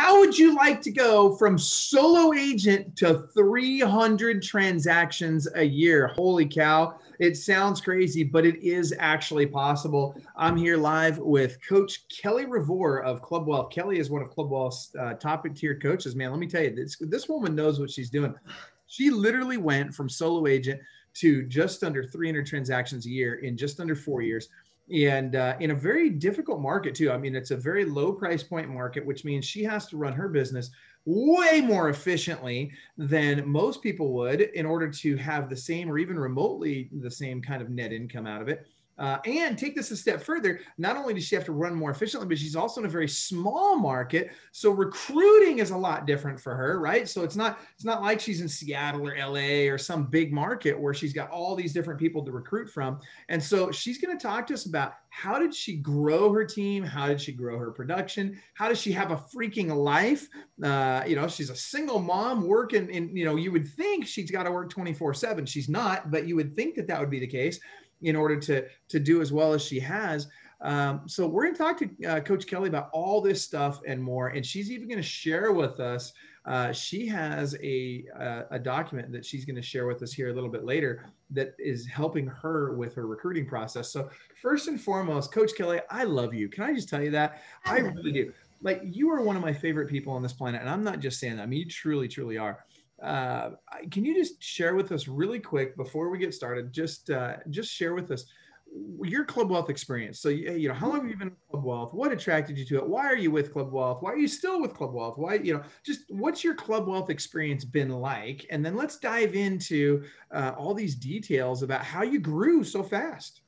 how would you like to go from solo agent to 300 transactions a year? Holy cow. It sounds crazy, but it is actually possible. I'm here live with Coach Kellie Revoir of Club Wealth. Kellie is one of Club Wealth's top tier coaches. Man, let me tell you, this woman knows what she's doing. She literally went from solo agent to just under 300 transactions a year in just under 4 years. And in a very difficult market too. I mean, it's a very low price point market, which means she has to run her business way more efficiently than most people would in order to have the same or even remotely the same kind of net income out of it. And take this a step further, not only does she have to run more efficiently, but she's also in a very small market. So recruiting is a lot different for her, right? So it's not like she's in Seattle or LA or some big market where she's got all these different people to recruit from. And so she's going to talk to us about how did she grow her team? How did she grow her production? How does she have a freaking life? You know, she's a single mom working and, you know, you would think she's got to work 24/7. She's not, but you would think that that would be the case in order to do as well as she has. So we're going to talk to Coach Kellie about all this stuff and more. And she's even going to share with us. She has a document that she's going to share with us here a little bit later that is helping her with her recruiting process. So first and foremost, Coach Kellie, I love you. Can I just tell you that? I really do. Like, you are one of my favorite people on this planet. And I'm not just saying that. I mean, you truly, truly are. Can you just share with us really quick before we get started, just share with us your Club Wealth experience. So, you know, how long have you been with Club Wealth? What attracted you to it? Why are you with Club Wealth? Why are you still with Club Wealth? Why, you know, just what's your Club Wealth experience been like? And then let's dive into all these details about how you grew so fast.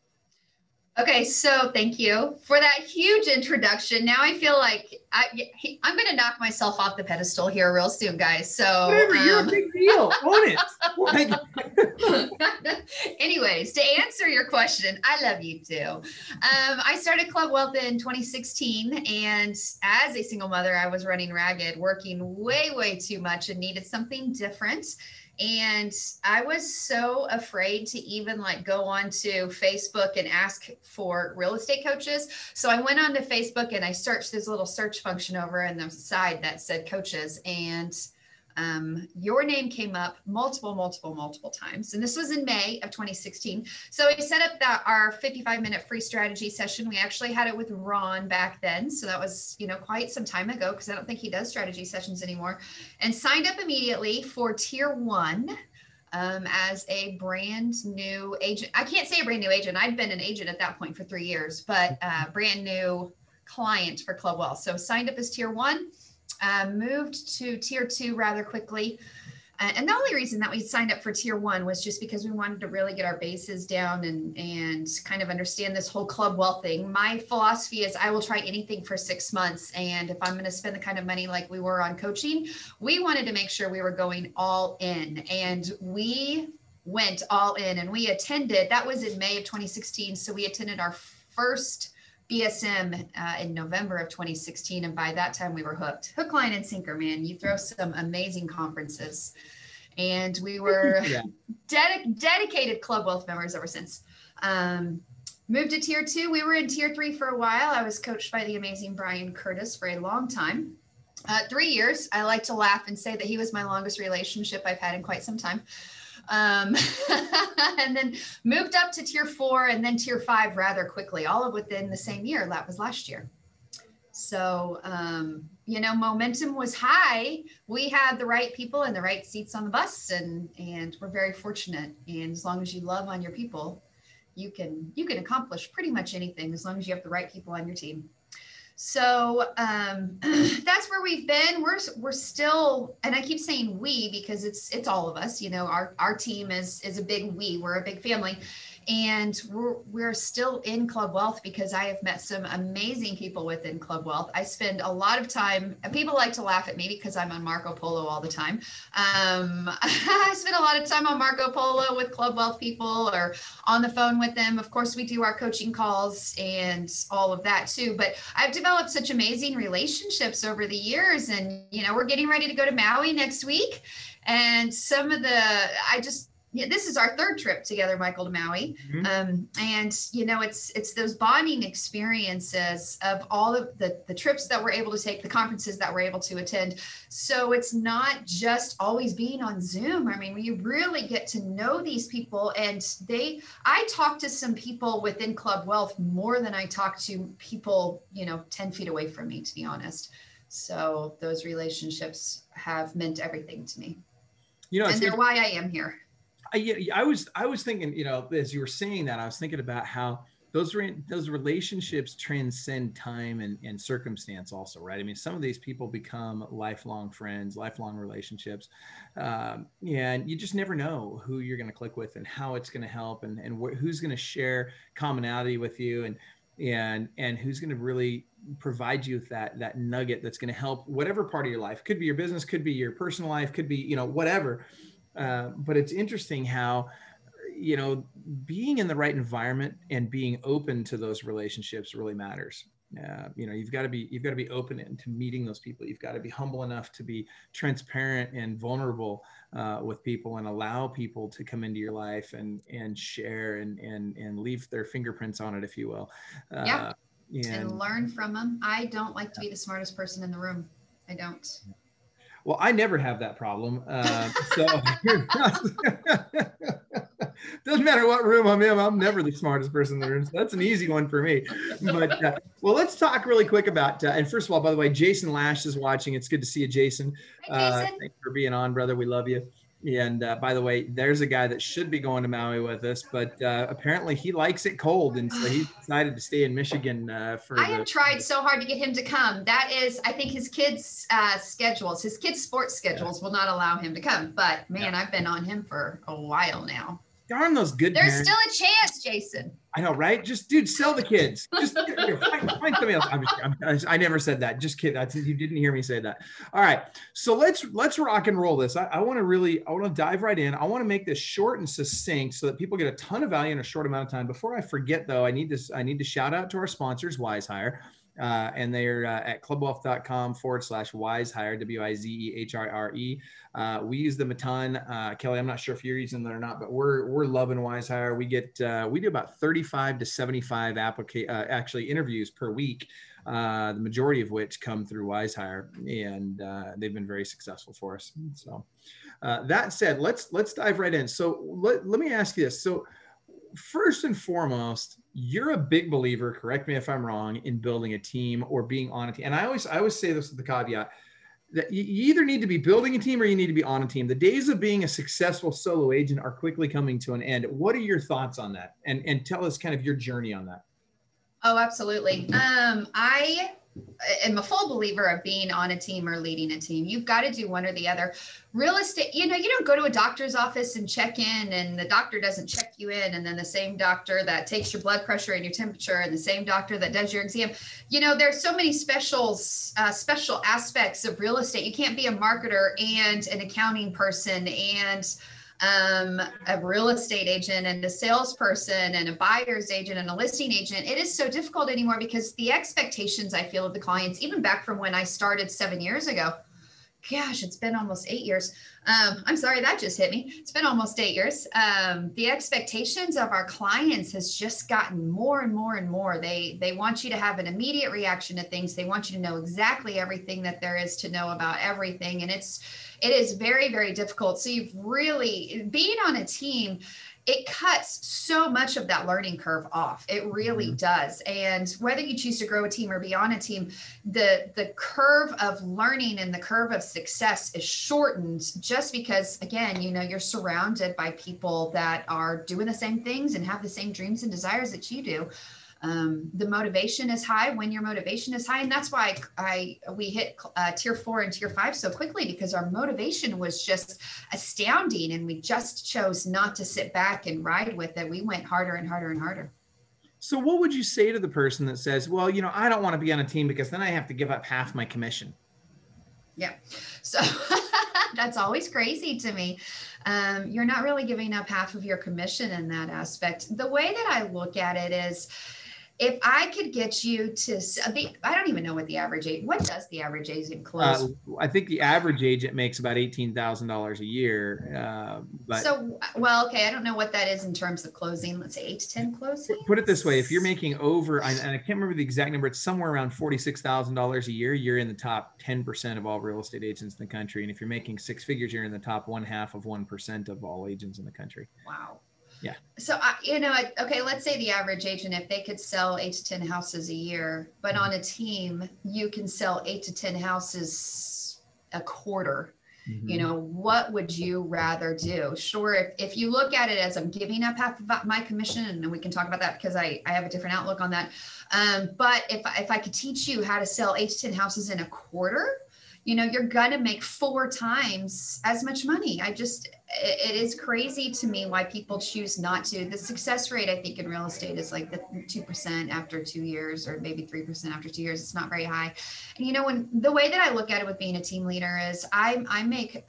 Okay, so thank you for that huge introduction. Now I feel like I'm going to knock myself off the pedestal here real soon, guys. So whatever, you're a big deal. Own it. Anyways, to answer your question, I love you too. I started Club Wealth in 2016, and as a single mother, I was running ragged, working way, way too much, and needed something different. And I was so afraid to even like go on to Facebook and ask for real estate coaches. So I went on to Facebook and I searched this little search function over on the side that said coaches, and your name came up multiple times. And this was in May of 2016. So we set up our 55-minute free strategy session. We actually had it with Ron back then. So that was, you know, quite some time ago, because I don't think he does strategy sessions anymore, and signed up immediately for tier 1 as a brand new agent. I can't say a brand new agent. I'd been an agent at that point for 3 years, but brand new client for Club Wealth. So signed up as tier 1. Moved to tier 2 rather quickly. And the only reason that we signed up for tier 1 was just because we wanted to really get our bases down and kind of understand this whole Club Wealth thing. My philosophy is I will try anything for 6 months. And if I'm going to spend the kind of money like we were on coaching, we wanted to make sure we were going all in, and we went all in, and we attended. That was in May of 2016. So we attended our first BSM in November of 2016. And by that time we were hooked. Hook, line, and sinker, man. You throw some amazing conferences. And we were dedicated Club Wealth members ever since. Moved to tier 2. We were in tier 3 for a while. I was coached by the amazing Brian Curtis for a long time. 3 years. I like to laugh and say that he was my longest relationship I've had in quite some time. And then moved up to tier 4 and then tier 5 rather quickly, all within the same year. That was last year. So, you know, momentum was high. We had the right people and the right seats on the bus, and we're very fortunate. And as long as you love on your people, you can accomplish pretty much anything as long as you have the right people on your team. So that's where we've been. We're still, and I keep saying we because it's all of us, you know, our team is a big we. We're a big family, and we're still in Club Wealth because I have met some amazing people within Club Wealth. I spend a lot of time, and people like to laugh at me because I'm on Marco Polo all the time. I spend a lot of time on Marco Polo with Club Wealth people or on the phone with them. Of course, we do our coaching calls and all of that too, but I've developed such amazing relationships over the years. And, you know, we're getting ready to go to Maui next week. And some of the, I just Yeah, this is our third trip together, Michael, to Maui. Mm-hmm. And, you know, it's those bonding experiences of all of the trips that we're able to take, the conferences that we're able to attend. So it's not just always being on Zoom. I mean, you really get to know these people, and I talk to some people within Club Wealth more than I talk to people, you know, 10 feet away from me, to be honest. So those relationships have meant everything to me. You know, and they're why I am here. I was thinking, you know, as you were saying that, I was thinking about how those relationships transcend time and circumstance also, right? I mean, some of these people become lifelong friends, lifelong relationships, and you just never know who you're going to click with and how it's going to help and who's going to share commonality with you and who's going to really provide you with that nugget that's going to help whatever part of your life. Could be your business, could be your personal life, could be, you know, whatever. But it's interesting how, you know, being in the right environment and being open to those relationships really matters. You know, you've got to be open into meeting those people. You've got to be humble enough to be transparent and vulnerable with people and allow people to come into your life and share and leave their fingerprints on it, if you will. Yeah. And learn from them. I don't like to be the smartest person in the room. I don't. Well, I never have that problem. So doesn't matter what room I'm in, I'm never the smartest person in the room. So that's an easy one for me. But well, let's talk really quick about, and first of all, by the way, Jason Lash is watching. It's good to see you, Jason. Hi, Jason. Thanks for being on, brother. We love you. And by the way, there's a guy that should be going to Maui with us, but apparently he likes it cold, and so he decided to stay in Michigan. I have tried so hard to get him to come. That is, I think his kids' schedules, his kids' sports schedules, will not allow him to come. But man, I've been on him for a while now. Darn those good parents. There's still a chance, Jason. I know, right? Just, dude, sell the kids. Just find somebody else. I never said that. Just kidding. You didn't hear me say that. All right. So let's rock and roll this. I want to dive right in. I want to make this short and succinct so that people get a ton of value in a short amount of time. Before I forget, though, I need to shout out to our sponsors, WizeHire. And they're at clubwealth.com/WizeHire, WIZEHIRE. We use them a ton. Kelly, I'm not sure if you're using them or not, but we're loving WizeHire. We get, we do about 35 to 75 interviews per week. The majority of which come through WizeHire, and they've been very successful for us. So that said, let's dive right in. So let me ask you this. So first and foremost, you're a big believer, correct me if I'm wrong, in building a team or being on a team. And I always say this with the caveat that you either need to be building a team or you need to be on a team. The days of being a successful solo agent are quickly coming to an end. What are your thoughts on that? And tell us kind of your journey on that. Oh, absolutely. I'm a full believer of being on a team or leading a team. You've got to do one or the other. Real estate, you know, you don't go to a doctor's office and check in, and the doctor doesn't check you in, and then the same doctor that takes your blood pressure and your temperature, and the same doctor that does your exam. You know, there's so many special aspects of real estate. You can't be a marketer and an accounting person and a real estate agent and a salesperson and a buyer's agent and a listing agent. It is so difficult anymore because the expectations I feel of the clients, even back from when I started 7 years ago, gosh, it's been almost 8 years. I'm sorry, that just hit me. It's been almost 8 years. The expectations of our clients has just gotten more and more and more. They want you to have an immediate reaction to things. They want you to know exactly everything that there is to know about everything. And it is very, very difficult. So you've really, being on a team, it cuts so much of that learning curve off. It really does. And whether you choose to grow a team or be on a team, the curve of learning and the curve of success is shortened just because, again, you know, you're surrounded by people that are doing the same things and have the same dreams and desires that you do. The motivation is high when your motivation is high. And that's why we hit tier 4 and tier 5 so quickly, because our motivation was just astounding. And we just chose not to sit back and ride with it. We went harder and harder and harder. So what would you say to the person that says, well, you know, I don't want to be on a team because then I have to give up half my commission? Yeah. So that's always crazy to me. You're not really giving up half of your commission in that aspect. The way that I look at it is, If I could get you to, I don't even know what the average agent, what does the average agent close? I think the average agent makes about $18,000 a year. Okay, I don't know what that is in terms of closing. Let's say 8 to 10 closing. Put it this way: if you're making over, and I can't remember the exact number, it's somewhere around $46,000 a year. You're in the top 10% of all real estate agents in the country, and if you're making six figures, you're in the top 0.5% of all agents in the country. Wow. Yeah. So, okay, let's say the average agent, if they could sell 8 to 10 houses a year, but on a team, you can sell 8 to 10 houses a quarter, you know, what would you rather do? Sure. If you look at it as I'm giving up half of my commission, and we can talk about that because I have a different outlook on that. But if I could teach you how to sell 8 to 10 houses in a quarter, you know, you're going to make 4 times as much money. It is crazy to me why people choose not to. The success rate, I think, in real estate is like the 2% after 2 years, or maybe 3% after 2 years. It's not very high. And, you know, when the way that I look at it with being a team leader is I make,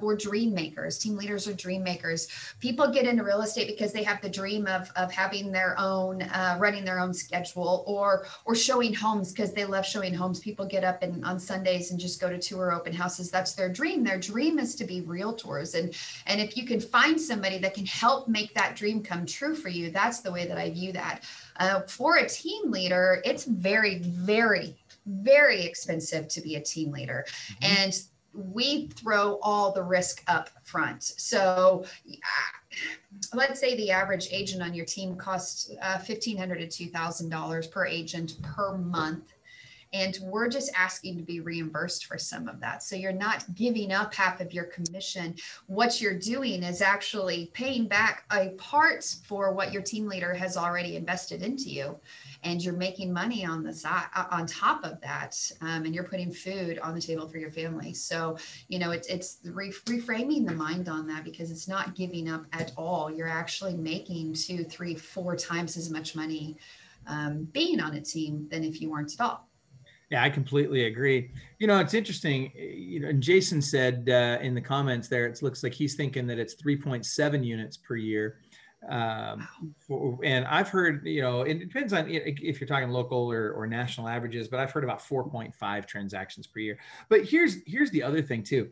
or dream makers. Team leaders are dream makers. People get into real estate because they have the dream of having their own, running their own schedule, or showing homes because they love showing homes. People get up on Sundays and just go to tour open houses. That's their dream. Their dream is to be realtors. And if you can find somebody that can help make that dream come true for you, that's the way that I view that. For a team leader, it's very, very, very expensive to be a team leader. And we throw all the risk up front. So let's say the average agent on your team costs $1,500 to $2,000 per agent per month. And we're just asking to be reimbursed for some of that. So you're not giving up half of your commission. What you're doing is actually paying back a part for what your team leader has already invested into you. And you're making money on the side, on top of that. And you're putting food on the table for your family. So, you know, it's reframing the mind on that, because it's not giving up at all. You're actually making 2, 3, 4 times as much money being on a team than if you weren't at all. Yeah, I completely agree. You know, it's interesting, you know, and Jason said in the comments there, it looks like he's thinking that it's 3.7 units per year. And I've heard, you know, it depends on if you're talking local or national averages, but I've heard about 4.5 transactions per year. But here's the other thing too.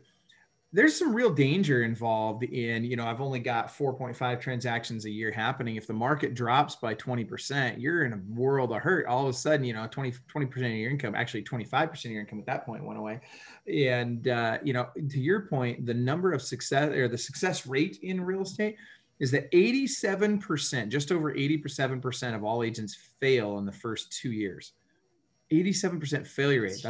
There's some real danger involved in, you know, I've only got 4.5 transactions a year happening. If the market drops by 20%, you're in a world of hurt. All of a sudden, you know, 20% of your income, actually 25% of your income at that point went away. And, you know, to your point, the number of success, or the success rate in real estate, is that 87%, just over 87% of all agents fail in the first 2 years. 87% failure rate.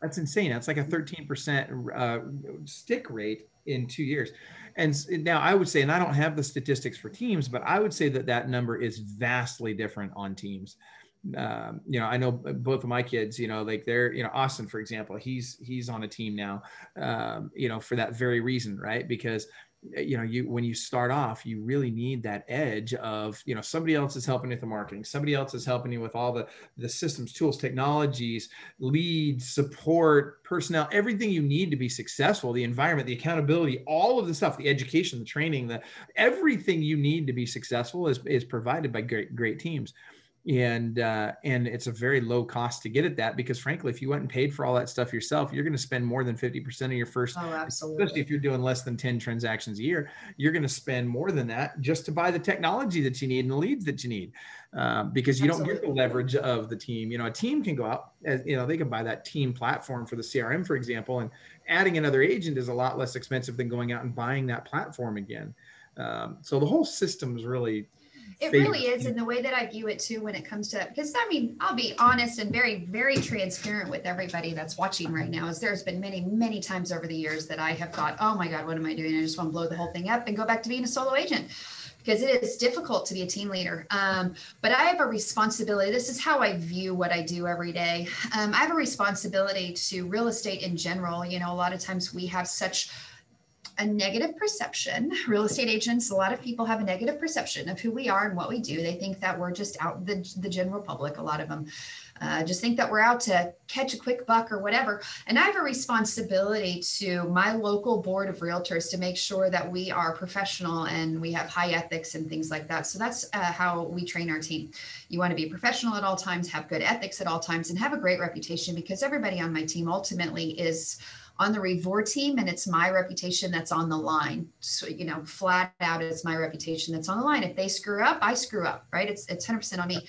That's insane. That's like a 13% stick rate in 2 years. And now I would say, and I don't have the statistics for teams, but I would say that that number is vastly different on teams. You know, I know both of my kids, you know, like they're, you know, Austin, for example, he's on a team now, you know, for that very reason, right? Because, you know, when you start off, you really need that edge of, you know, somebody else is helping you with the marketing, somebody else is helping you with all the systems, tools, technologies, leads, support, personnel, everything you need to be successful, the environment, the accountability, all of the stuff, the education, the training, everything you need to be successful is provided by great teams. And it's a very low cost to get at that, because frankly, if you went and paid for all that stuff yourself, you're going to spend more than 50% of your first, especially if you're doing less than 10 transactions a year, you're going to spend more than that just to buy the technology that you need and the leads that you need, because you don't get the leverage of the team. You know, a team can go out, you know, they can buy that team platform for the CRM, for example, and adding another agent is a lot less expensive than going out and buying that platform again. So the whole system is really... It really is. And the way that I view it too, when it comes to that, because I mean, I'll be honest and very, very transparent with everybody that's watching right now, is there's been many, many times over the years that I have thought, oh my God, what am I doing? I just want to blow the whole thing up and go back to being a solo agent, because it is difficult to be a team leader. But I have a responsibility. This is how I view what I do every day. I have a responsibility to real estate in general. You know, a lot of times we have such a negative perception. Real estate agents, a lot of people have a negative perception of who we are and what we do. They think that we're just out the general public, a lot of them. just think that we're out to catch a quick buck or whatever. And I have a responsibility to my local board of realtors to make sure that we are professional and we have high ethics and things like that. So that's how we train our team. You want to be professional at all times, have good ethics at all times, and have a great reputation, because everybody on my team ultimately is on the Revoir team, and it's my reputation that's on the line. So, you know, flat out, it's my reputation that's on the line. If they screw up, I screw up, right? It's 100% on me.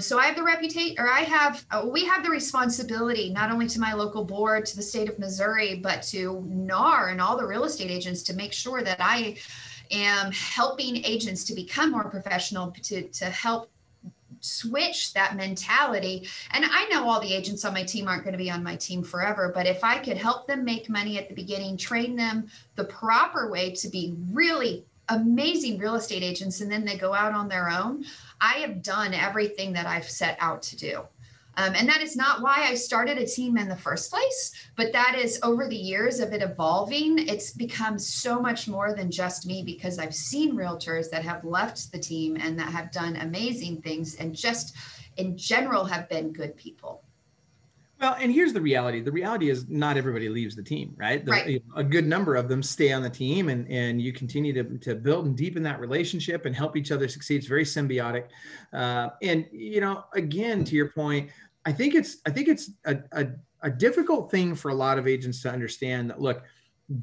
So I have the reputation, or we have the responsibility, not only to my local board, to the state of Missouri, but to NAR and all the real estate agents, to make sure that I am helping agents to become more professional, to help switch that mentality. And I know all the agents on my team aren't going to be on my team forever, but if I could help them make money at the beginning, train them the proper way to be really amazing real estate agents, and then they go out on their own, I have done everything that I've set out to do. And that is not why I started a team in the first place, but that is over the years of it evolving. It's become so much more than just me, because I've seen realtors that have left the team and that have done amazing things and just in general have been good people. Well, and here's the reality. The reality is not everybody leaves the team, right? Right. A good number of them stay on the team, and you continue to build and deepen that relationship and help each other succeed. It's very symbiotic. And, you know, again, to your point, I think it's a difficult thing for a lot of agents to understand that, look,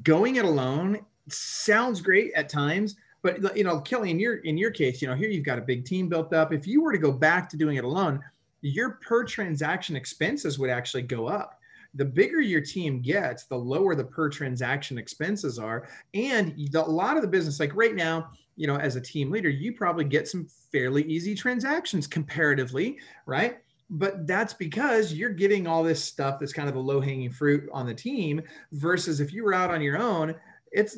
going it alone sounds great at times, but, you know, Kellie, in your case, you know, here you've got a big team built up. If you were to go back to doing it alone, your per transaction expenses would actually go up. The bigger your team gets, the lower the per transaction expenses are. And a lot of the business, like right now, you know, as a team leader, you probably get some fairly easy transactions comparatively, right? But that's because you're getting all this stuff that's kind of the low-hanging fruit on the team, versus if you were out on your own,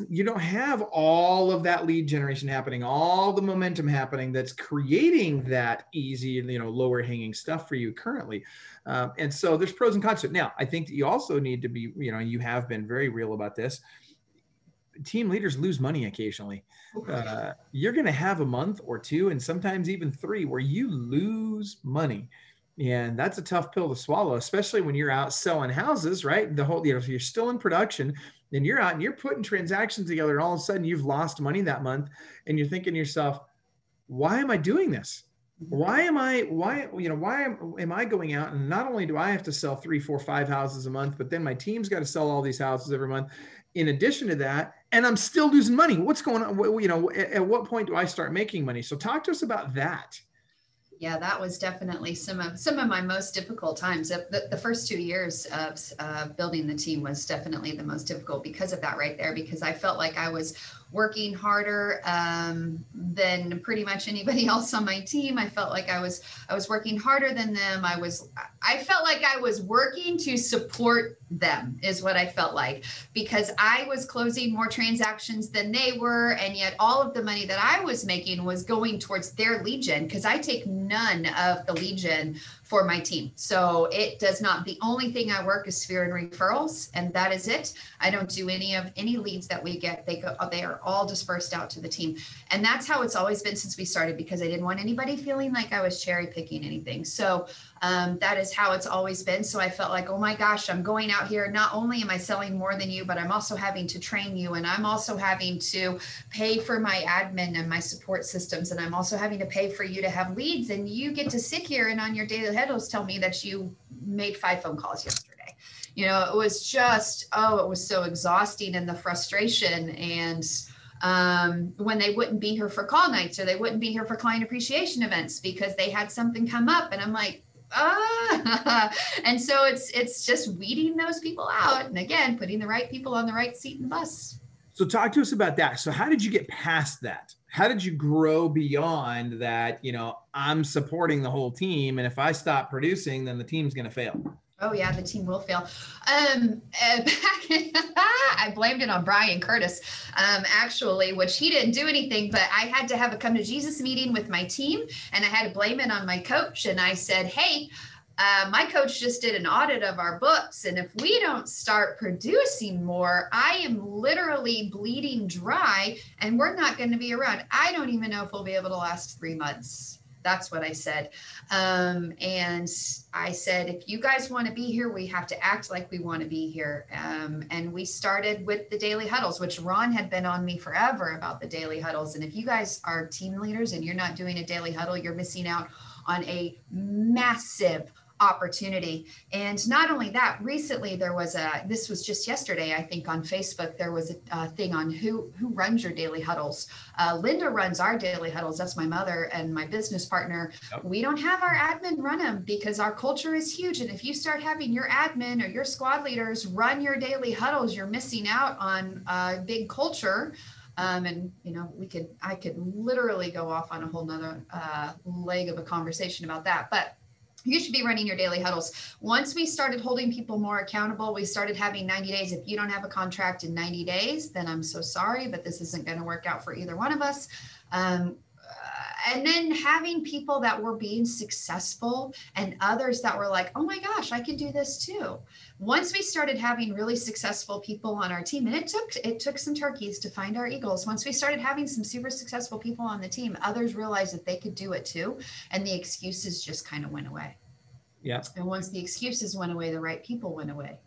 you don't have all of that lead generation happening, all the momentum happening that's creating that easy, you know, lower hanging stuff for you currently. And so there's pros and cons to it. Now, I think that you also need to be, you know, you have been very real about this. Team leaders lose money occasionally. You're going to have a month or two, and sometimes even three, where you lose money. And that's a tough pill to swallow, especially when you're out selling houses, right? The whole, you know, if you're still in production, then you're out and you're putting transactions together, and all of a sudden you've lost money that month, and you're thinking to yourself, why am I doing this? Why am I going out? And not only do I have to sell 3, 4, 5 houses a month, but then my team's got to sell all these houses every month in addition to that, and I'm still losing money. What's going on? You know, at what point do I start making money? So talk to us about that. Yeah, that was definitely some of my most difficult times. The first 2 years of building the team was definitely the most difficult because of that right there, because I felt like I was working harder than pretty much anybody else on my team. I felt like I was working harder than them. I felt like I was working to support them is what I felt like, because I was closing more transactions than they were, and yet all of the money that I was making was going towards their lead gen, because I take none of the lead gen for my team. So it does not, the only thing I work is sphere and referrals, and that is it. I don't do any leads that we get. They are all dispersed out to the team. And that's how it's always been since we started, because I didn't want anybody feeling like I was cherry picking anything. So that is how it's always been. So I felt like, oh my gosh, I'm going out here. Not only am I selling more than you, but I'm also having to train you. And I'm also having to pay for my admin and my support systems. And I'm also having to pay for you to have leads. And you get to sit here and on your daily headers tell me that you made 5 phone calls yesterday. You know, it was just, oh, it was so exhausting, and the frustration, and when they wouldn't be here for call nights, or they wouldn't be here for client appreciation events because they had something come up, and I'm like, and so it's just weeding those people out, and again, putting the right people on the right seat in the bus. So talk to us about that. So how did you get past that? How did you grow beyond that? You know, I'm supporting the whole team, and if I stop producing, then the team's going to fail. Oh yeah, the team will fail. I blamed it on Brian Curtis, actually, which he didn't do anything, but I had to have a come to Jesus meeting with my team, and I had to blame it on my coach. And I said, hey, my coach just did an audit of our books, and if we don't start producing more, I am literally bleeding dry, and we're not going to be around. I don't even know if we'll be able to last 3 months. That's what I said. And I said, if you guys want to be here, we have to act like we want to be here. And we started with the daily huddles, which Ron had been on me forever about the daily huddles. And if you guys are team leaders and you're not doing a daily huddle, you're missing out on a massive opportunity. And not only that, recently there was this was just yesterday, I think, on Facebook, there was a thing on who runs your daily huddles. Linda runs our daily huddles. That's my mother and my business partner. Yep. We don't have our admin run them because our culture is huge. And if you start having your admin or your squad leaders run your daily huddles, you're missing out on a big culture. And you know, I could literally go off on a whole nother leg of a conversation about that, but you should be running your daily huddles. Once we started holding people more accountable, we started having 90 days. If you don't have a contract in 90 days, then I'm so sorry, but this isn't going to work out for either one of us. And then having people that were being successful and others that were like, oh my gosh, I can do this too. Once we started having really successful people on our team, and it took some turkeys to find our eagles. Once we started having some super successful people on the team, others realized that they could do it too. And the excuses just kind of went away. Yeah. And once the excuses went away, the right people went away.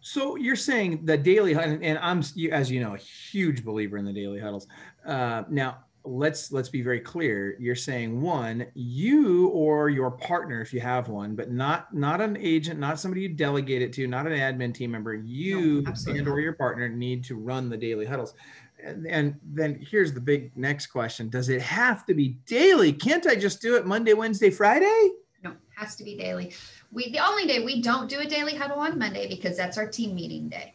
So you're saying the daily, and I'm, as you know, a huge believer in the daily huddles. Now, let's be very clear. You're saying, one, you or your partner, if you have one, but not an agent, not somebody you delegate it to, not an admin team member, you and or your partner need to run the daily huddles. And then here's the big next question. Does it have to be daily? Can't I just do it Monday, Wednesday, Friday? No, it has to be daily. The only day we don't do a daily huddle on Monday because that's our team meeting day.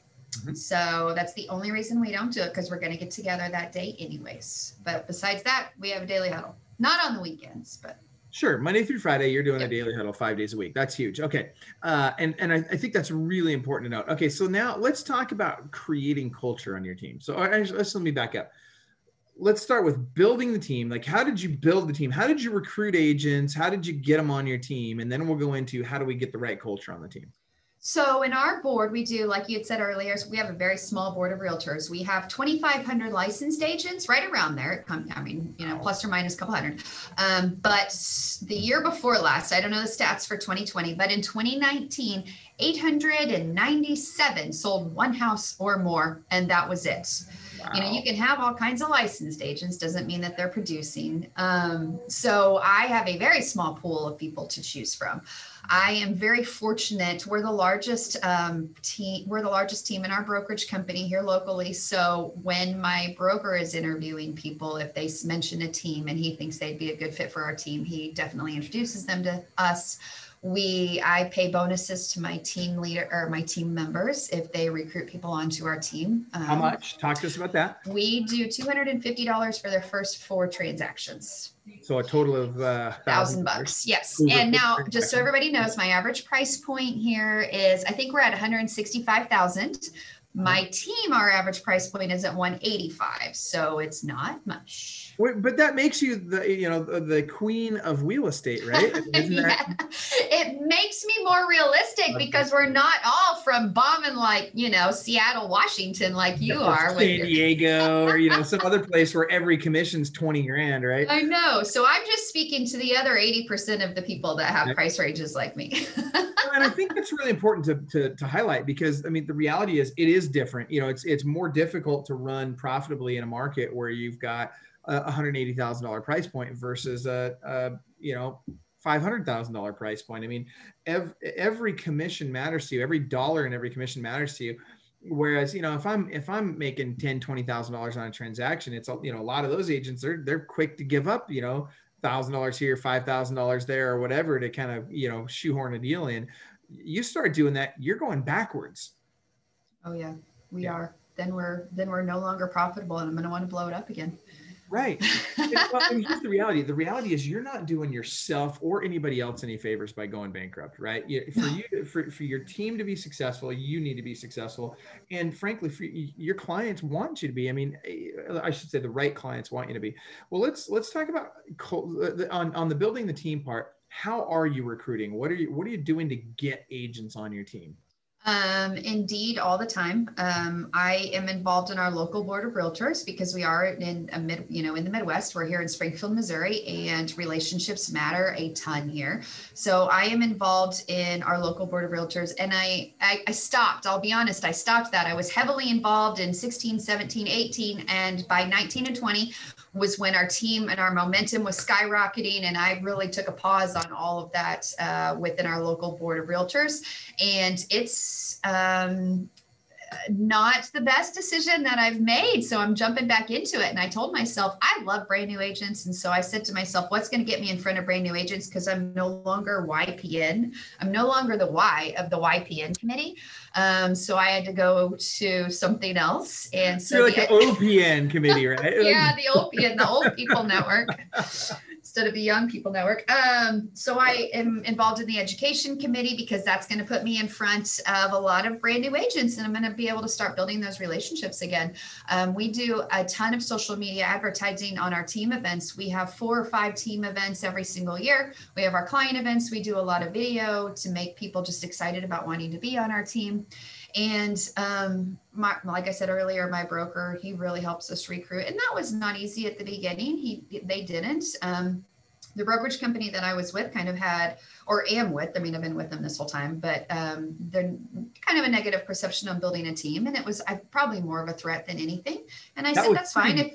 So that's the only reason we don't do it, because we're going to get together that day anyways. But besides that, we have a daily huddle, not on the weekends, but. Sure. Monday through Friday, you're doing a daily huddle 5 days a week. That's huge. Okay. And I think that's really important to note. Okay. So now let's talk about creating culture on your team. So let me back up. Let's start with building the team. Like, how did you build the team? How did you recruit agents? How did you get them on your team? And then we'll go into how do we get the right culture on the team? So in our board, we do, like you had said earlier, we have a very small board of realtors. We have 2,500 licensed agents, right around there. I mean, you know, plus or minus a couple hundred. But the year before last, I don't know the stats for 2020, but in 2019, 897 sold one house or more, and that was it. Wow. You know, you can have all kinds of licensed agents, doesn't mean that they're producing. So I have a very small pool of people to choose from. I am very fortunate. We're the largest team. We're the largest team in our brokerage company here locally. So when my broker is interviewing people, if they mention a team and he thinks they'd be a good fit for our team, he definitely introduces them to us. I pay bonuses to my team leader or my team members if they recruit people onto our team. How much? Talk to us about that. We do $250 for their first 4 transactions. So a total of $1,000. Yes. And now, just so everybody knows, my average price point here is, I think we're at $165,000. My team, our average price point is at $185,000, so it's not much. Wait, but that makes you the queen of real estate, right? It makes me more realistic because we're not all from bombing like Seattle, Washington, like you are, San Diego, or some other place where every commission's $20,000, right? I know. So I'm just speaking to the other 80% of the people that have price ranges like me. And I think that's really important to highlight, because I mean the reality is it is different. It's more difficult to run profitably in a market where you've got a $180,000 price point versus a $500,000 price point. I mean, every commission matters to you. Every dollar in every commission matters to you. Whereas, if I'm making $10,000-$20,000 on a transaction, it's a lot of those agents they're quick to give up $1,000 here, $5,000 there, or whatever to kind of shoehorn a deal in. You start doing that, you're going backwards. Oh yeah, we are. Then we're no longer profitable, and I'm going to want to blow it up again. Right. Here's the reality. The reality is you're not doing yourself or anybody else any favors by going bankrupt, right? For your team to be successful, you need to be successful. And frankly, your clients want you to be. I mean, I should say the right clients want you to be. Well, let's talk about on the building the team part. How are you recruiting? What are you doing to get agents on your team? Indeed, all the time. I am involved in our local board of realtors because we are in the Midwest. We're here in Springfield, Missouri, and relationships matter a ton here. So I am involved in our local board of realtors, and I stopped. I'll be honest, I stopped that. I was heavily involved in 16, 17, 18, and by 19 and 20 was when our team and our momentum was skyrocketing, and I really took a pause on all of that within our local board of realtors, and it's not the best decision that I've made. So I'm jumping back into it. And I told myself, I love brand new agents. And so I said to myself, what's going to get me in front of brand new agents? Because I'm no longer YPN. I'm no longer the Y of the YPN committee. So I had to go to something else. And so you're like the OPN committee, right? Yeah, the OPN, the Old People Network. Instead of the Young People Network. So I am involved in the education committee because that's going to put me in front of a lot of brand new agents, and I'm going to be able to start building those relationships again. We do a ton of social media advertising on our team events. We have 4 or 5 team events every single year. We have our client events. We do a lot of video to make people just excited about wanting to be on our team. And like I said earlier, my broker, he really helps us recruit. And that was not easy at the beginning. They didn't. The brokerage company that I was with kind of had, or am with, I mean, I've been with them this whole time, but they're kind of a negative perception on building a team. And it was probably more of a threat than anything. And I said, that's fine.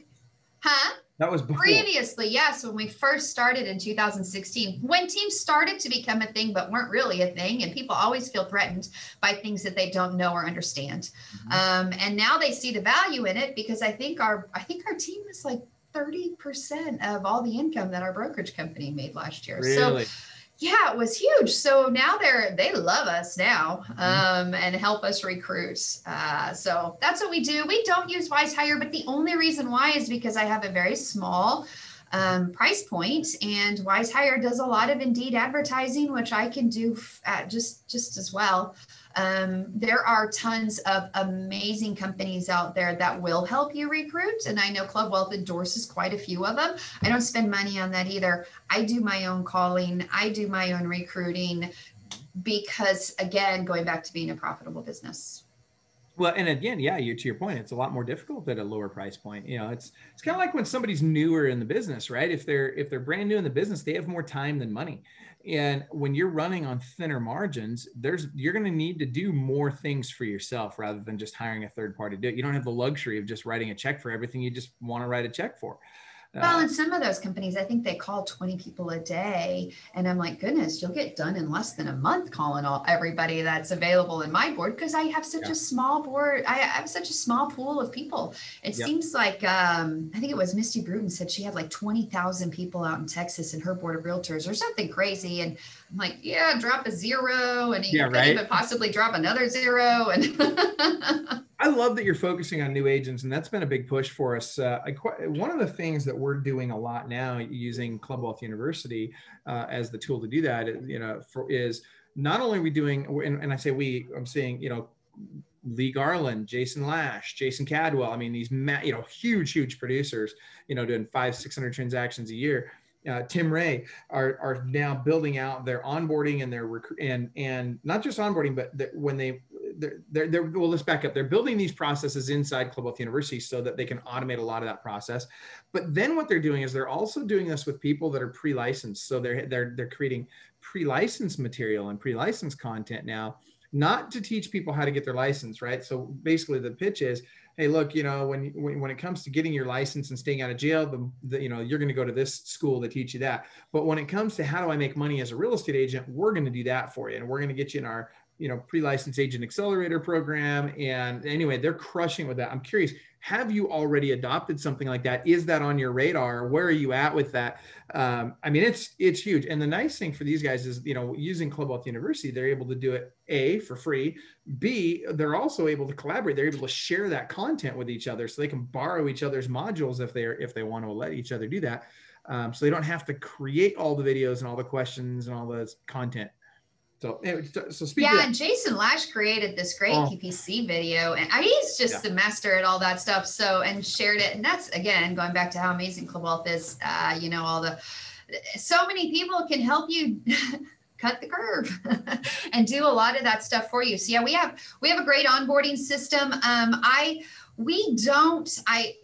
That was before. Previously, yes, when we first started in 2016, when teams started to become a thing but weren't really a thing, and people always feel threatened by things that they don't know or understand. Mm-hmm. And now they see the value in it because I think our team is like 30% of all the income that our brokerage company made last year. Really? So yeah, it was huge. So now they love us now, and help us recruit. So that's what we do. We don't use WizeHire, but the only reason why is because I have a very small price point, and WizeHire does a lot of Indeed advertising, which I can do just as well. There are tons of amazing companies out there that will help you recruit. And I know Club Wealth endorses quite a few of them. I don't spend money on that either. I do my own calling. I do my own recruiting because, again, going back to being a profitable business. Well, and again, yeah, to your point, it's a lot more difficult at a lower price point. You know, it's kind of like when somebody's newer in the business, right? If they're brand new in the business, they have more time than money. And when you're running on thinner margins, you're going to need to do more things for yourself rather than just hiring a third party to do it. You don't have the luxury of just writing a check for everything you just want to write a check for. Well, in some of those companies, I think they call 20 people a day. And I'm like, goodness, you'll get done in less than a month calling everybody that's available in my board, because I have such a small board. I have such a small pool of people. It seems like, I think it was Misty Bruton said she had like 20,000 people out in Texas in her board of realtors or something crazy. And I'm like, yeah, drop a zero. And you can't even possibly drop another zero. And I love that you're focusing on new agents, and that's been a big push for us. One of the things that we're doing a lot now, using Club Wealth University as the tool to do that, is not only are we doing, and I say we, I'm saying, Lee Garland, Jason Lash, Jason Cadwell. I mean, these huge producers, doing 500-600 transactions a year. Tim Ray are now building out their onboarding and their and not just onboarding, but let's back up. They're building these processes inside Club Wealth University so that they can automate a lot of that process. But then what they're doing is they're also doing this with people that are pre-licensed. So they're creating pre-licensed material and pre-licensed content now, not to teach people how to get their license, right? So basically the pitch is, hey, look, when it comes to getting your license and staying out of jail, you're going to go to this school to teach you that. But when it comes to how do I make money as a real estate agent, we're going to do that for you. And we're going to get you in our, pre-licensed agent accelerator program. And anyway, they're crushing with that. I'm curious, have you already adopted something like that? Is that on your radar? Where are you at with that? I mean, it's huge. And the nice thing for these guys is, using Club Wealth University, they're able to do it A, for free. B, they're also able to collaborate. They're able to share that content with each other, so they can borrow each other's modules if they want to let each other do that. So they don't have to create all the videos and all the questions and all the content. So speaking of, and Jason Lash created this great PPC video, and he's just the master at all that stuff. So, and shared it. And that's, again, going back to how amazing Club Wealth is, so many people can help you cut the curve and do a lot of that stuff for you. So yeah, we have a great onboarding system.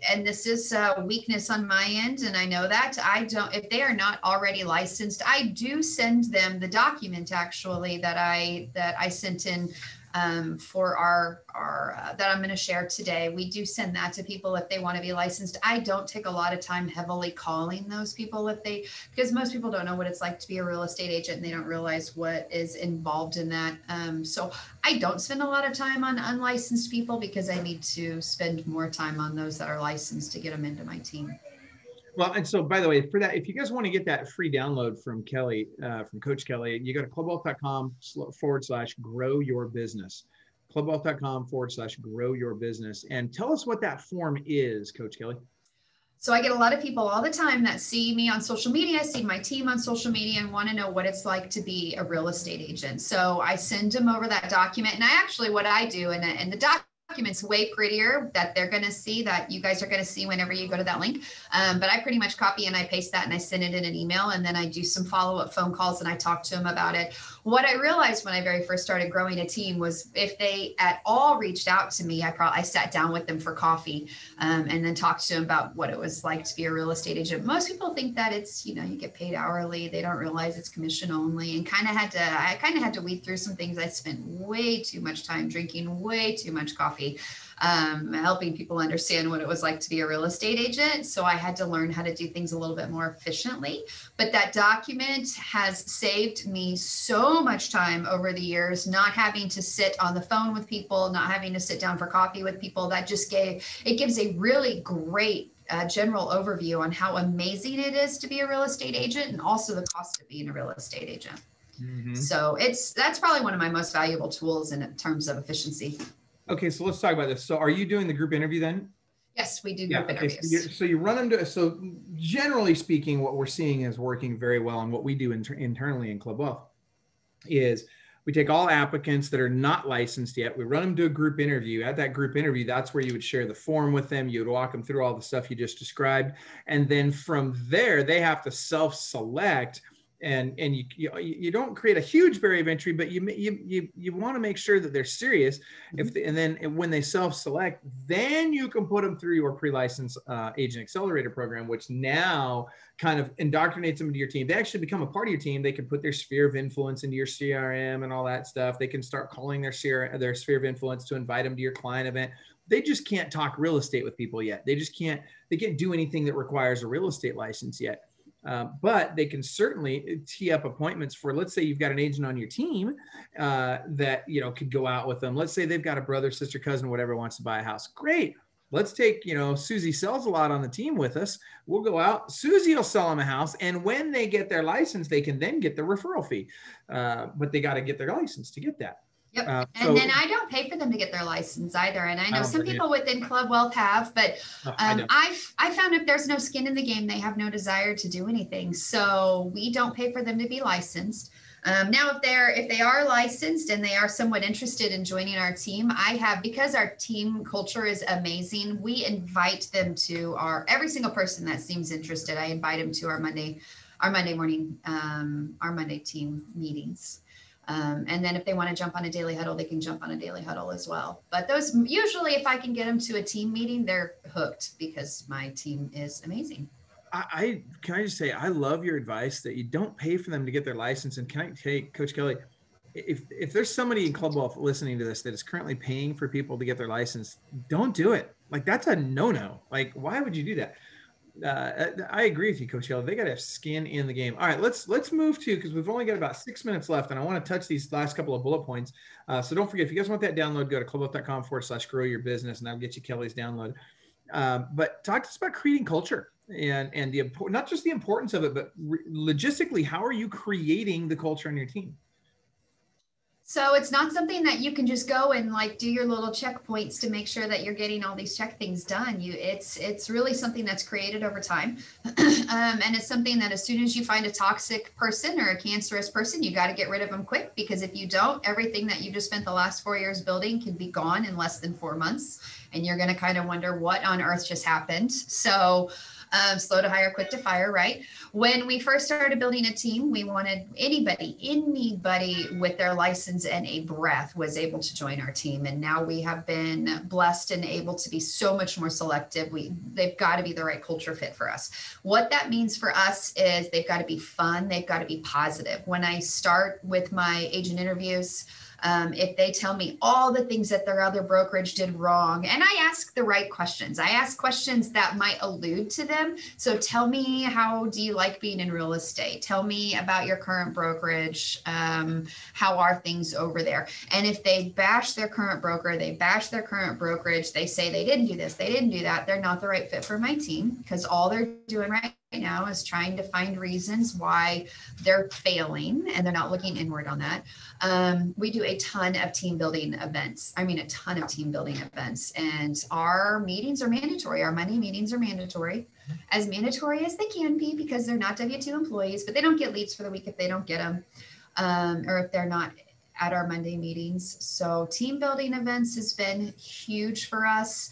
And this is a weakness on my end, and I know that if they are not already licensed, I do send them the document actually that I sent in for our that I'm going to share today. We do send that to people if they want to be licensed. I don't take a lot of time heavily calling those people because most people don't know what it's like to be a real estate agent, and they don't realize what is involved in that. So I don't spend a lot of time on unlicensed people because I need to spend more time on those that are licensed to get them into my team. Well, and so by the way, for that, if you guys want to get that free download from Kellie, from Coach Kellie, you go to clubwealth.com/growyourbusiness, clubwealth.com/growyourbusiness. And tell us what that form is, Coach Kellie. So I get a lot of people all the time that see me on social media, see my team on social media, and want to know what it's like to be a real estate agent. So I send them over that document. And I actually, what I do, and the document's way prettier that they're going to see, that you guys are going to see whenever you go to that link. But I pretty much copy and I paste that and I send it in an email, and then I do some follow-up phone calls and I talk to them about it. What I realized when I very first started growing a team was if they at all reached out to me, I sat down with them for coffee and then talked to them about what it was like to be a real estate agent. Most people think that it's, you get paid hourly. They don't realize it's commission only, and I kind of had to weed through some things. I spent way too much time drinking way too much coffee, helping people understand what it was like to be a real estate agent. So I had to learn how to do things a little bit more efficiently. But that document has saved me so much time over the years, not having to sit on the phone with people, not having to sit down for coffee with people. That just gives a really great general overview on how amazing it is to be a real estate agent, and also the cost of being a real estate agent. Mm-hmm. So that's probably one of my most valuable tools in terms of efficiency. Okay, so let's talk about this. So are you doing the group interview then? Yes, we do group interviews. So you run them to, so generally speaking, what we're seeing is working very well, and what we do internally in Club Wealth is we take all applicants that are not licensed yet, we run them to a group interview. At that group interview, that's where you would share the form with them, you would walk them through all the stuff you just described. And then from there, they have to self-select. And you don't create a huge barrier of entry, but you want to make sure that they're serious. And then when they self-select, then you can put them through your pre-license agent accelerator program, which now kind of indoctrinates them into your team. They actually become a part of your team. They can put their sphere of influence into your CRM and all that stuff. They can start calling their sphere of influence to invite them to your client event. They just can't talk real estate with people yet. They can't do anything that requires a real estate license yet. But they can certainly tee up appointments for, let's say you've got an agent on your team that, could go out with them. Let's say they've got a brother, sister, cousin, whatever wants to buy a house. Great. Let's take, Susie sells a lot on the team with us. We'll go out. Susie will sell them a house. And when they get their license, they can then get the referral fee. But they got to get their license to get that. Yep. And then I don't pay for them to get their license either. And I know some people within Club Wealth have, but I found if there's no skin in the game, they have no desire to do anything. So we don't pay for them to be licensed. Now, if they are licensed and they are somewhat interested in joining our team, because our team culture is amazing, we invite them to every single person that seems interested. I invite them to our Monday team meetings. And then if they want to jump on a daily huddle, they can jump on a daily huddle as well. But those, usually if I can get them to a team meeting, they're hooked because my team is amazing. Can I just say, I love your advice that you don't pay for them to get their license. And can I take Coach Kellie, if there's somebody in Club Wealth listening to this that is currently paying for people to get their license, don't do it. Like, that's a no-no. Like, why would you do that? I agree with you, Coach Kellie. They got to have skin in the game. All right, let's move to, because we've only got about 6 minutes left, and I want to touch these last couple of bullet points. So don't forget, if you guys want that download, go to clubwealth.com/growyourbusiness, and that'll get you Kellie's download. But talk to us about creating culture and the not just the importance of it, but logistically, how are you creating the culture on your team? So it's not something that you can just go and do your little checkpoints to make sure that you're getting all these check things done. It's really something that's created over time. And it's something that as soon as you find a toxic person or a cancerous person, you got to get rid of them quick, because if you don't, everything that you just spent the last 4 years building can be gone in less than 4 months. And you're going to kind of wonder what on earth just happened. So slow to hire, quick to fire, right? When we first started building a team, we wanted anybody with their license and a breath was able to join our team. And now we have been blessed and able to be so much more selective. They've got to be the right culture fit for us. What that means for us is they've got to be fun. They've got to be positive. When I start with my agent interviews, if they tell me all the things that their other brokerage did wrong, and I ask the right questions. I ask questions that might allude to them. So tell me, how do you like being in real estate? Tell me about your current brokerage. How are things over there? And if they bash their current broker, they bash their current brokerage, they say they didn't do this, they didn't do that, they're not the right fit for my team, because all they're doing right now is trying to find reasons why they're failing, and they're not looking inward on that. We do a ton of team building events. And our meetings are mandatory. Our money meetings are mandatory, as mandatory as they can be, because they're not W-2 employees, but they don't get leads for the week if they don't get them, or if they're not at our Monday meetings. So team building events has been huge for us.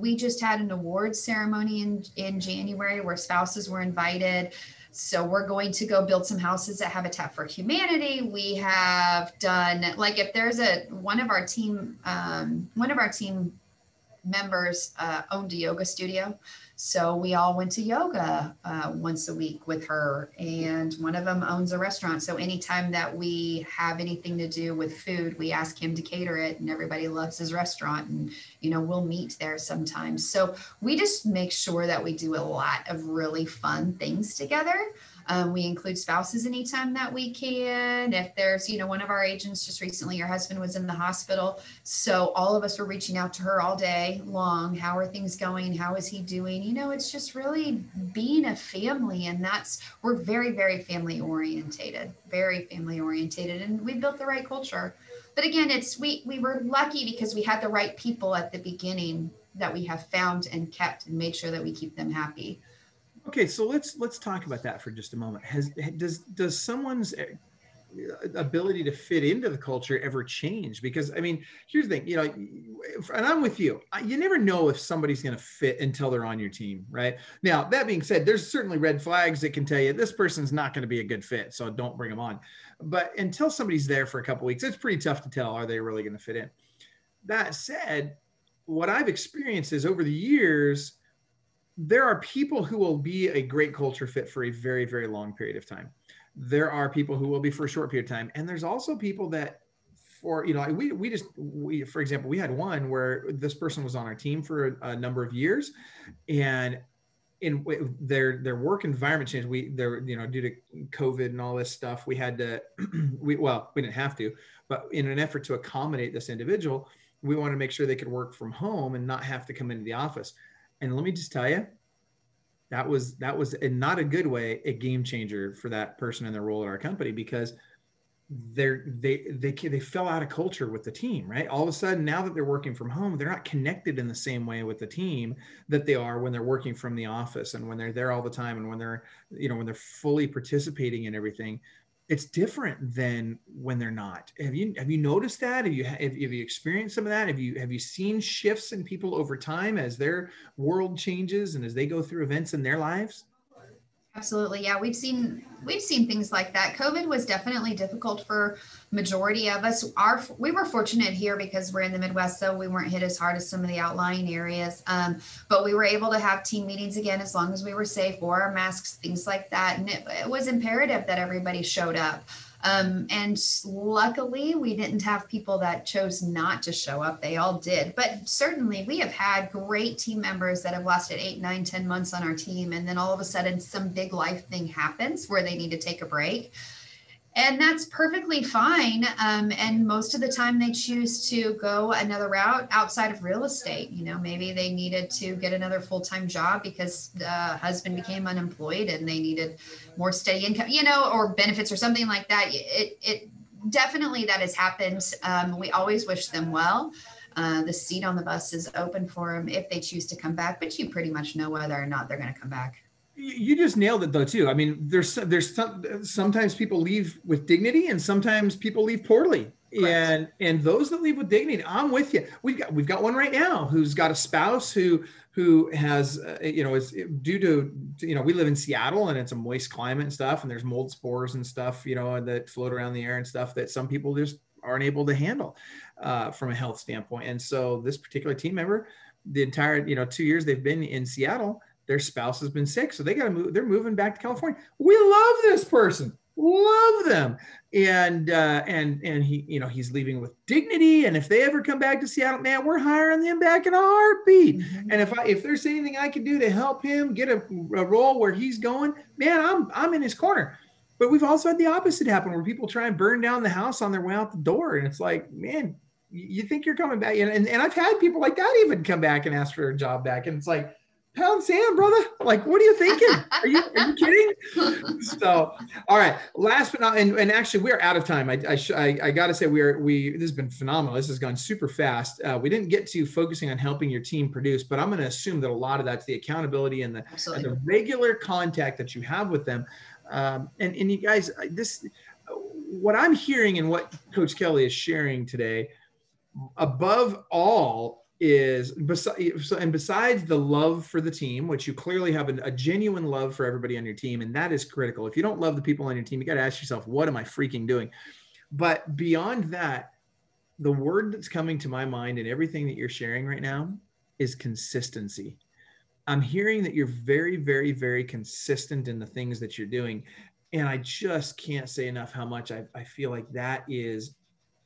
We just had an awards ceremony in January where spouses were invited. So we're going to go build some houses at Habitat for Humanity. We have done, like, if there's one of our team members owned a yoga studio. So we all went to yoga once a week with her, and one of them owns a restaurant. So anytime that we have anything to do with food, we ask him to cater it, and everybody loves his restaurant, and, you know, we'll meet there sometimes. So we just make sure that we do a lot of really fun things together. We include spouses anytime that we can. If there's, you know, one of our agents, just recently, her husband was in the hospital. So all of us were reaching out to her all day long. How are things going? How is he doing? You know, it's just really being a family. And we're very, very family orientated, And we built the right culture. But again, we were lucky because we had the right people at the beginning that we have found and kept and made sure that we keep them happy. Okay, so let's talk about that for just a moment. Does someone's ability to fit into the culture ever change? Because, I mean, here's the thing, you know, and I'm with you. You never know if somebody's going to fit until they're on your team, right? Now, that being said, there's certainly red flags that can tell you this person's not going to be a good fit, so don't bring them on. But until somebody's there for a couple of weeks, it's pretty tough to tell, are they really going to fit in? That said, what I've experienced is over the years, there are people who will be a great culture fit for a very, very long period of time. There are people who will be for a short period of time. And there's also people that for example, we had one where this person was on our team for a number of years, and in their work environment changed. Due to COVID and all this stuff, we had to, we didn't have to, but in an effort to accommodate this individual, we wanted to make sure they could work from home and not have to come into the office. And let me just tell you, that was in not a good way, a game changer for that person and their role at our company, because they fell out of culture with the team, right? All of a sudden, now that they're working from home, they're not connected in the same way with the team that they are when they're working from the office and when they're there all the time and when they're, you know, when they're fully participating in everything. It's different than when they're not. Have you noticed that? Have you experienced some of that? Have you seen shifts in people over time as their world changes and as they go through events in their lives? Absolutely. Yeah, we've seen things like that. COVID was definitely difficult for majority of us. We were fortunate here because we're in the Midwest, so we weren't hit as hard as some of the outlying areas. But we were able to have team meetings again, as long as we were safe, wore our masks, things like that. And it was imperative that everybody showed up. And luckily, we didn't have people that chose not to show up. They all did. But certainly, we have had great team members that have lasted 8, 9, 10 months on our team. And then all of a sudden, some big life thing happens where they need to take a break. And that's perfectly fine. And most of the time, they choose to go another route outside of real estate. You know, maybe they needed to get another full-time job because the husband became unemployed and they needed more steady income, you know, or benefits or something like that. It definitely, that has happened. We always wish them well. The seat on the bus is open for them if they choose to come back, but you pretty much know whether or not they're going to come back. You just nailed it, though, too. I mean, sometimes people leave with dignity and sometimes people leave poorly. and those that leave with dignity. I'm with you. We've got one right now who's got a spouse who has is due to we live in Seattle and it's a moist climate and stuff, and there's mold spores and stuff that float around the air and stuff that some people just aren't able to handle from a health standpoint. And so this particular team member, the entire 2 years they've been in Seattle, their spouse has been sick, so they got to move. They're moving back to California. We love this person, love them, and he he's leaving with dignity. And if they ever come back to Seattle, man, we're hiring them back in a heartbeat. Mm-hmm. And if there's anything I can do to help him get a role where he's going, man, I'm in his corner. But we've also had the opposite happen, where people try and burn down the house on their way out the door, and it's like, man, you think you're coming back, and I've had people like that even come back and ask for a job back, and it's like, pound sand, brother. Like, what are you thinking? Are you kidding? So, all right. Last but not, and actually we are out of time. I got to say this has been phenomenal. This has gone super fast. We didn't get to focusing on helping your team produce, but I'm going to assume that a lot of that's the accountability and the regular contact that you have with them. And you guys, what I'm hearing and what Coach Kellie is sharing today, above all, is besides the love for the team, which you clearly have a genuine love for everybody on your team, and that is critical. If you don't love the people on your team, you got to ask yourself, what am I freaking doing? But beyond that, the word that's coming to my mind and everything that you're sharing right now is consistency. I'm hearing that you're very, very, very consistent in the things that you're doing, and I just can't say enough how much I feel like that is,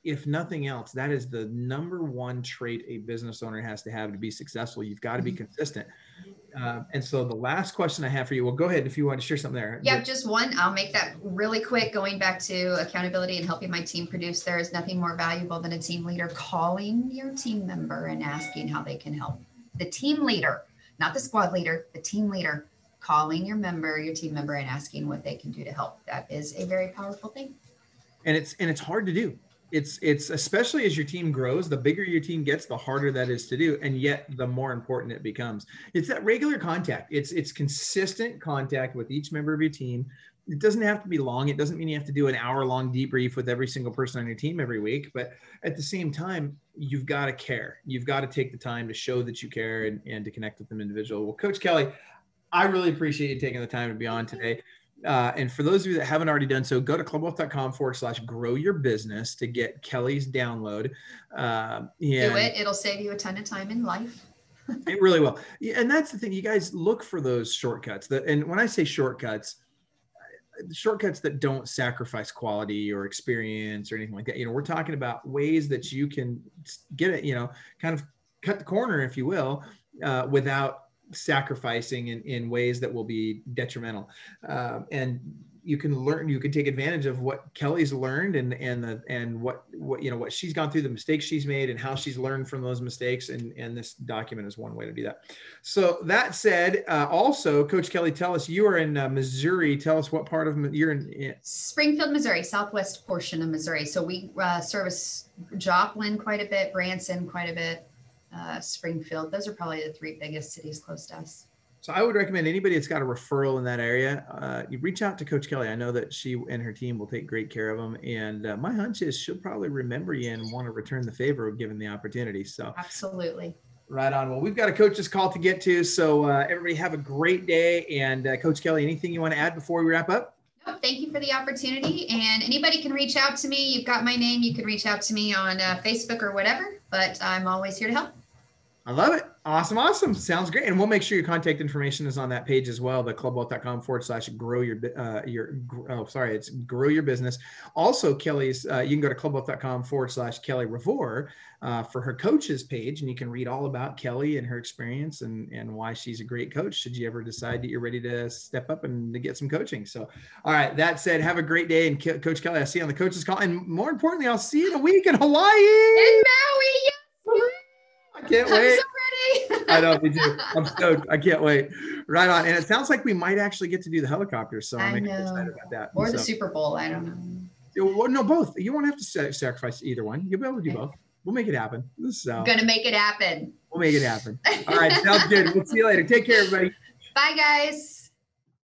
if nothing else, that is the number one trait a business owner has to have to be successful. You've got to be consistent. And so the last question I have for you, well, go ahead if you want to share something there. Yeah, just one. I'll make that really quick. Going back to accountability and helping my team produce, there is nothing more valuable than a team leader calling your team member and asking how they can help. The team leader, not the squad leader, the team leader calling your team member and asking what they can do to help. That is a very powerful thing. And it's hard to do. It's especially as your team grows, the bigger your team gets, the harder that is to do. And yet the more important it becomes. It's that regular contact. It's consistent contact with each member of your team. It doesn't have to be long. It doesn't mean you have to do an hour-long debrief with every single person on your team every week. But at the same time, you've got to care. You've got to take the time to show that you care and to connect with them individually. Well, Coach Kellie, I really appreciate you taking the time to be on today. And for those of you that haven't already done so, go to clubwealth.com/growyourbusiness to get Kellie's download. Do it. It'll save you a ton of time in life. It really will. Yeah, and that's the thing. You guys look for those shortcuts. And when I say shortcuts that don't sacrifice quality or experience or anything like that, we're talking about ways that you can get it, kind of cut the corner, if you will, without sacrificing in ways that will be detrimental. And you can take advantage of what Kellie's learned and what she's gone through, the mistakes she's made and how she's learned from those mistakes. And this document is one way to do that. So that said, also, Coach Kellie, tell us, you are in Missouri. Tell us what part of you're in. Springfield, Missouri, southwest portion of Missouri. So we service Joplin quite a bit, Branson quite a bit, Springfield. Those are probably the three biggest cities close to us. So I would recommend anybody that's got a referral in that area, you reach out to Coach Kellie. I know that she and her team will take great care of them. And my hunch is she'll probably remember you and want to return the favor given the opportunity. So absolutely. Right on. Well, we've got a coach's call to get to. So everybody have a great day. And Coach Kellie, anything you want to add before we wrap up? No, thank you for the opportunity. And anybody can reach out to me. You've got my name. You can reach out to me on Facebook or whatever, but I'm always here to help. I love it. Awesome. Awesome. Sounds great. And we'll make sure your contact information is on that page as well. The Grow Your Business. Also, Kellie's, you can go to clubwealth.com/Kellie Revoir for her coaches page. And you can read all about Kellie and her experience and why she's a great coach, should you ever decide that you're ready to step up and to get some coaching. So, all right, that said, have a great day. And Coach Kellie, I'll see you on the coaches call. And more importantly, I'll see you in a week in Hawaii. In Maui. Can't wait. I'm so ready. I know, me too. I'm stoked. I can't wait. Right on. And it sounds like we might actually get to do the helicopter. So I'm excited about that. Or the Super Bowl. I don't know. Well, no, both. You won't have to sacrifice either one. You'll be able to do both. We'll make it happen. So I'm going to make it happen. We'll make it happen. All right. Sounds good. We'll see you later. Take care, everybody. Bye, guys.